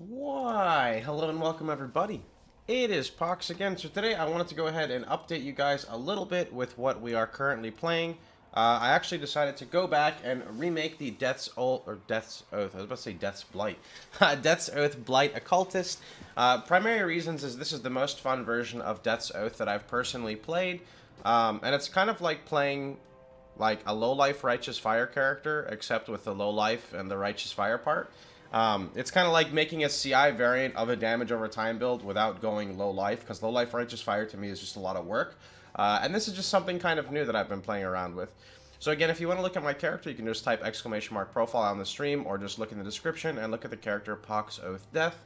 Why, hello and welcome everybody. It is Pox again. So today I wanted to go ahead and update you guys a little bit with what we are currently playing. I actually decided to go back and remake the Death's Oath Blight Occultist. Primary reasons is this is the most fun version of Death's Oath that I've personally played. And it's kind of like playing like a low-life Righteous Fire character, except with the low-life and the Righteous Fire part. It's kind of like making a CI variant of a damage over time build without going low life, because low life Righteous Fire to me is just a lot of work. And this is just something kind of new that I've been playing around with. So again, if you want to look at my character, you can just type !profile on the stream, or just look in the description and look at the character Pox Oath Death.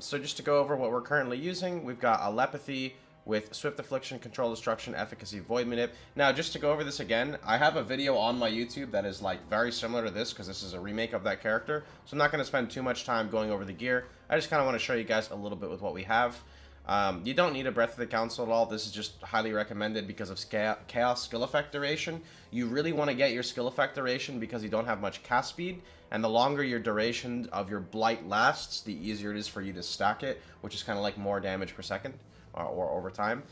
So just to go over what we're currently using, we've got a Lepathy with Swift Affliction, Control Destruction, Efficacy, Void Manip. Now, just to go over this again, I have a video on my YouTube that is like very similar to this, because this is a remake of that character. So I'm not going to spend too much time going over the gear. I just kind of want to show you guys a little bit with what we have. You don't need a Breath of the Council at all. This is just highly recommended because of Chaos Skill Effect Duration. You really want to get your Skill Effect Duration because you don't have much cast speed, and the longer your duration of your Blight lasts, the easier it is for you to stack it, which is kind of like more damage per second. Or over time.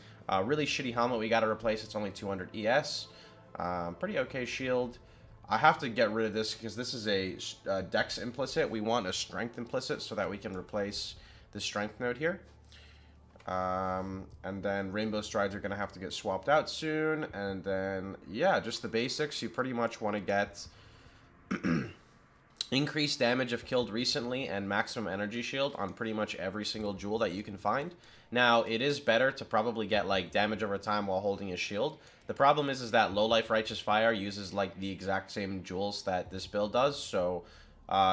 Really shitty helmet we gotta replace. It's only 200 ES. Pretty okay shield. I have to get rid of this because this is a Dex implicit. We want a Strength implicit so that we can replace the Strength node here. And then Rainbow Strides are gonna have to get swapped out soon. And then, yeah, just the basics. You pretty much want to get increased damage if killed recently and maximum energy shield on pretty much every single jewel that you can find. Now, it is better to probably get like damage over time while holding a shield. The problem is that low life Righteous Fire uses like the exact same jewels that this build does, so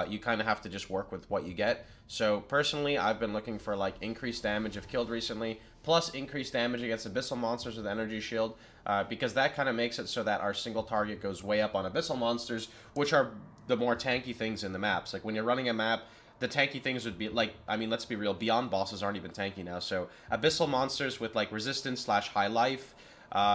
you kind of have to just work with what you get. So personally, I've been looking for like increased damage if killed recently, plus increased damage against abyssal monsters with energy shield, because that kind of makes it so that our single target goes way up on abyssal monsters, which are the more tanky things in the maps. Like when you're running a map, the tanky things would be like, I mean, let's be real, beyond bosses aren't even tanky now. So abyssal monsters with like resistance / high life,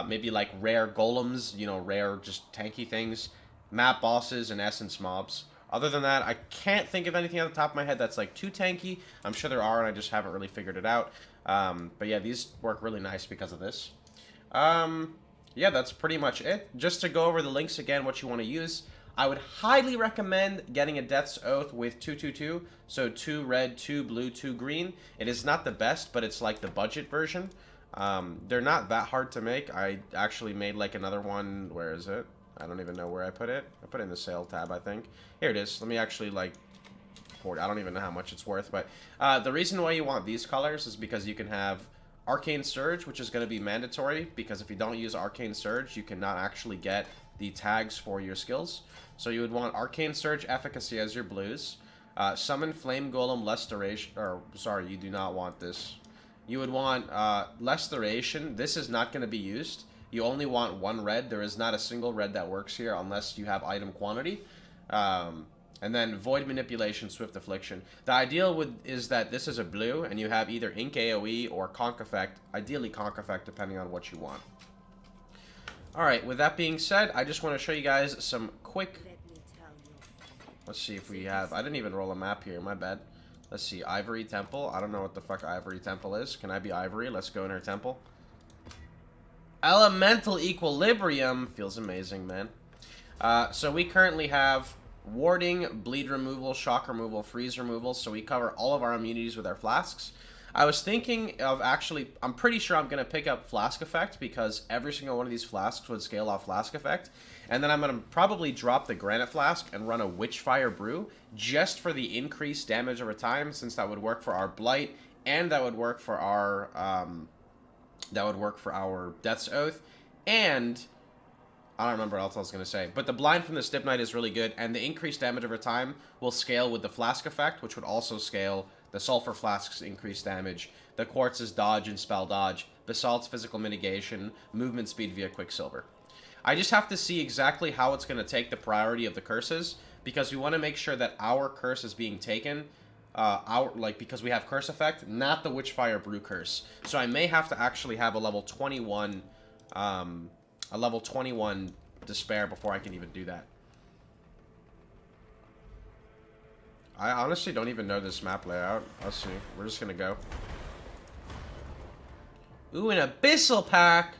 maybe like rare golems, you know, rare just tanky things, map bosses, and essence mobs. Other than that, I can't think of anything on the top of my head that's like too tanky. I'm sure there are, and I just haven't really figured it out. But yeah, these work really nice because of this. Yeah, that's pretty much it. Just to go over the links again, what you want to use. I would highly recommend getting a Death's Oath with 222, so 2 red, 2 blue, 2 green. It is not the best, but it's like the budget version. They're not that hard to make. I actually made like another one. Where is it? I don't even know where I put it. I put it in the sale tab, I think. Here it is. Let me actually like afford it. I don't even know how much it's worth, but the reason why you want these colors is because you can have Arcane Surge, which is going to be mandatory, because if you don't use Arcane Surge, you cannot actually get the tags for your skills. So you would want Arcane Surge Efficacy as your blues. Summon Flame Golem less duration, or sorry, you do not want this. You would want less duration. This is not going to be used. You only want 1 red. There is not a single red that works here unless you have item quantity. And then Void Manipulation, Swift Affliction. The ideal is that this is a blue and you have either Ink AoE or Conk Effect, ideally Conk Effect depending on what you want. Alright, with that being said, I just want to show you guys some quick... Let's see if we have... I didn't even roll a map here, my bad. Let's see, Ivory Temple. I don't know what the fuck Ivory Temple is. Can I be Ivory? Let's go in her temple. Elemental Equilibrium. Feels amazing, man. So we currently have warding, bleed removal, shock removal, freeze removal. So we cover all of our immunities with our flasks. I was thinking of actually, I'm pretty sure I'm going to pick up Flask Effect because every single one of these flasks would scale off Flask Effect. And then I'm going to probably drop the Granite Flask and run a Witchfire Brew just for the increased damage over time, since that would work for our Blight and that would work for our, Death's Oath. And I don't remember what else I was going to say, but the blind from the Stibnite is really good, and the increased damage over time will scale with the Flask Effect, which would also scale... The Sulfur Flask's increased damage, the Quartz's dodge and spell dodge, Basalt's physical mitigation, movement speed via Quicksilver. I just have to see exactly how it's going to take the priority of the curses, because we want to make sure that our curse is being taken, because we have Curse Effect, not the Witchfire Brew curse. So I may have to actually have a level 21, Despair before I can even do that. I honestly don't even know this map layout. Let's see. We're just gonna go. Ooh, an Abyssal Pack!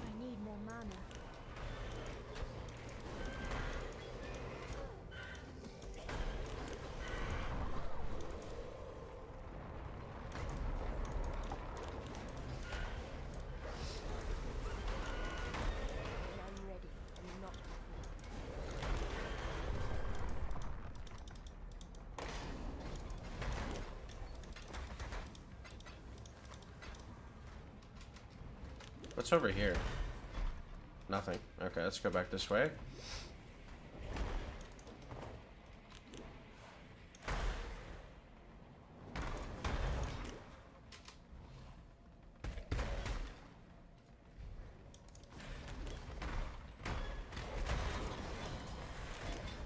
I need more mana. What's over here? Nothing. Okay, let's go back this way.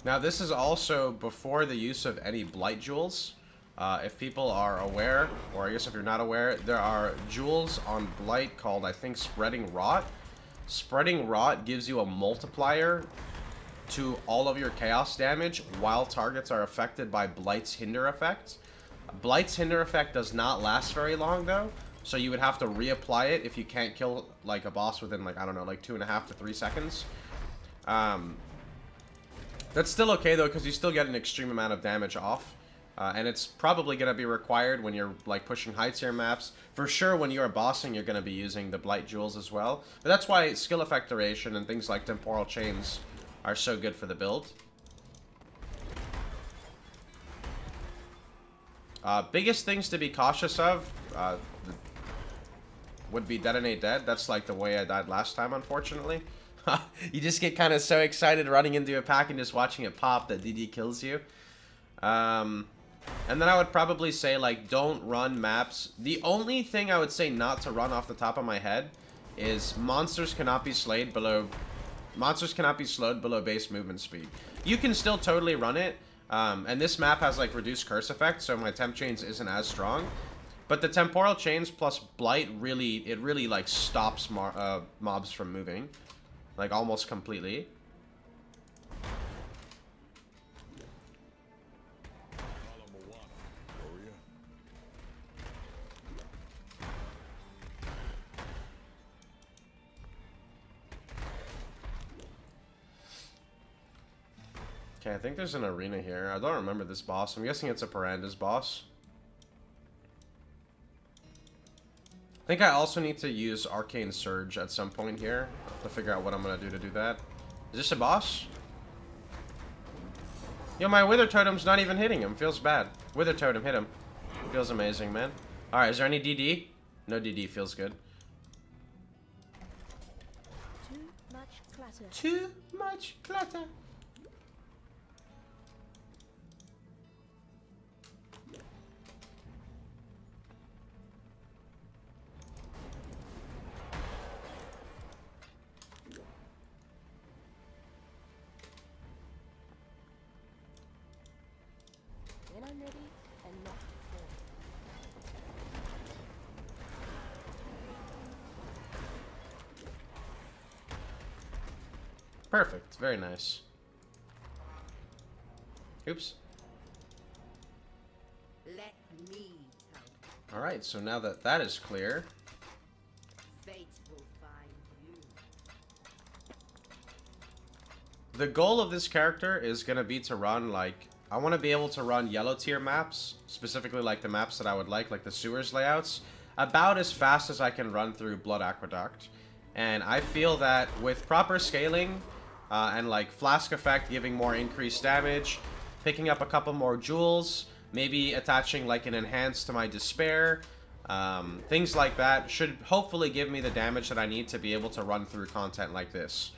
Now this is also before the use of any blight jewels. If people are aware, or I guess if you're not aware, there are jewels on Blight called, I think, Spreading Rot. Spreading Rot gives you a multiplier to all of your chaos damage while targets are affected by Blight's Hinder effect. Blight's Hinder effect does not last very long, though, so you would have to reapply it if you can't kill, like, a boss within, like, I don't know, like 2.5 to 3 seconds. That's still okay, though, because you still get an extreme amount of damage off. And it's probably going to be required when you're, like, pushing high tier maps. For sure, when you're bossing, you're going to be using the Blight Jewels as well. But that's why skill effect duration and things like Temporal Chains are so good for the build. Biggest things to be cautious of would be Detonate Dead. That's, like, the way I died last time, unfortunately. You just get kind of so excited running into a pack and just watching it pop that DD kills you. And then I would probably say, like, don't run maps. The only thing I would say not to run off the top of my head is monsters cannot be slowed below base movement speed. You can still totally run it, and this map has, like, reduced curse effect, so my Temp Chains isn't as strong. But the Temporal Chains plus Blight really, like, stops mobs from moving, like, almost completely. Okay, I think there's an arena here. I don't remember this boss. I'm guessing it's a Perandus boss. I think I also need to use Arcane Surge at some point here to figure out what I'm going to do that. Is this a boss? Yo, my Wither Totem's not even hitting him. Feels bad. Wither Totem, hit him. Feels amazing, man. Alright, is there any DD? No DD. Feels good. Too much clutter. Too much clutter. Perfect. Very nice. Oops. Let me help. All right. So now that that is clear, fate will find you. The goal of this character is going to be to run, like, I want to be able to run yellow tier maps, specifically like the maps that I would like the sewers layouts, about as fast as I can run through Blood Aqueduct. And I feel that with proper scaling, and like flask effect giving more increased damage, picking up a couple more jewels, maybe attaching like an enhance to my despair, things like that should hopefully give me the damage that I need to be able to run through content like this.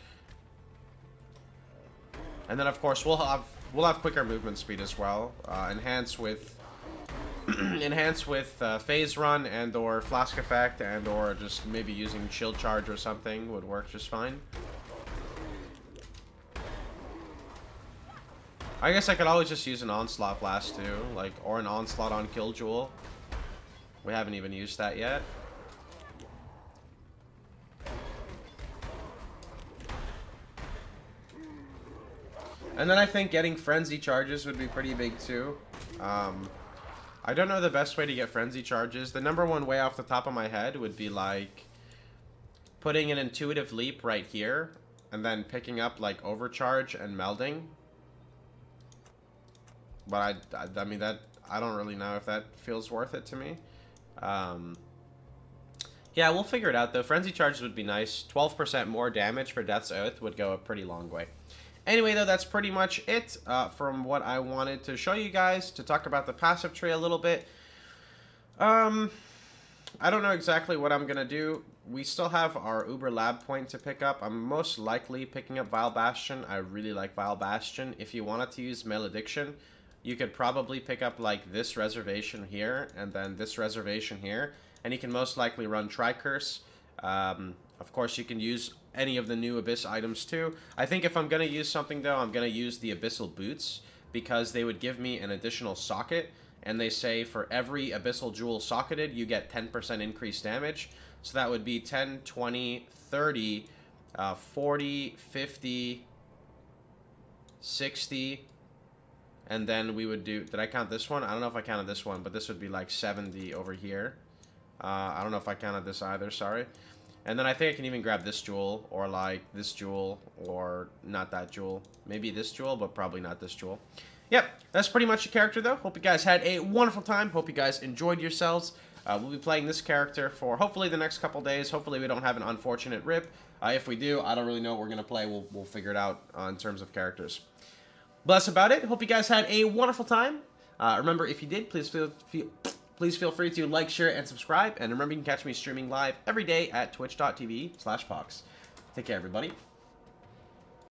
And then of course we'll have quicker movement speed as well, enhance with phase run and or flask effect and or just maybe using chill charge or something would work just fine. I guess I could always just use an Onslaught Blast too, like, or an Onslaught on Kill Jewel. We haven't even used that yet. And then I think getting Frenzy Charges would be pretty big too. I don't know the best way to get Frenzy Charges. The number one way off the top of my head would be like putting an Intuitive Leap right here and then picking up like Overcharge and Melding. But I mean, that I don't really know if that feels worth it to me. Yeah, we'll figure it out though. Frenzy Charges would be nice. 12% more damage for Death's Oath would go a pretty long way. Anyway, though, that's pretty much it from what I wanted to show you guys, to talk about the passive tree a little bit. I don't know exactly what I'm going to do. We still have our Uber Lab point to pick up. I'm most likely picking up Vile Bastion. I really like Vile Bastion. If you wanted to use Malediction, you could probably pick up, like, this reservation here, and then this reservation here. And you can most likely run Tricurse. Of course, you can use any of the new Abyss items too. I think if I'm going to use something though, I'm going to use the Abyssal Boots, because they would give me an additional socket, and they say for every Abyssal Jewel socketed, you get 10% increased damage. So that would be 10, 20, 30, 40, 50, 60, and then we would do, did I count this one? I don't know if I counted this one, but this would be like 70 over here. I don't know if I counted this either, sorry. And then I think I can even grab this jewel, or like this jewel, or not that jewel. Maybe this jewel, but probably not this jewel. Yep, that's pretty much the character though. Hope you guys had a wonderful time. Hope you guys enjoyed yourselves. We'll be playing this character for hopefully the next couple days. Hopefully we don't have an unfortunate rip. If we do, I don't really know what we're going to play. We'll figure it out in terms of characters. But that's about it. Hope you guys had a wonderful time. Remember, if you did, please feel free to like, share, and subscribe. And remember, you can catch me streaming live every day at twitch.tv/pox. Take care, everybody.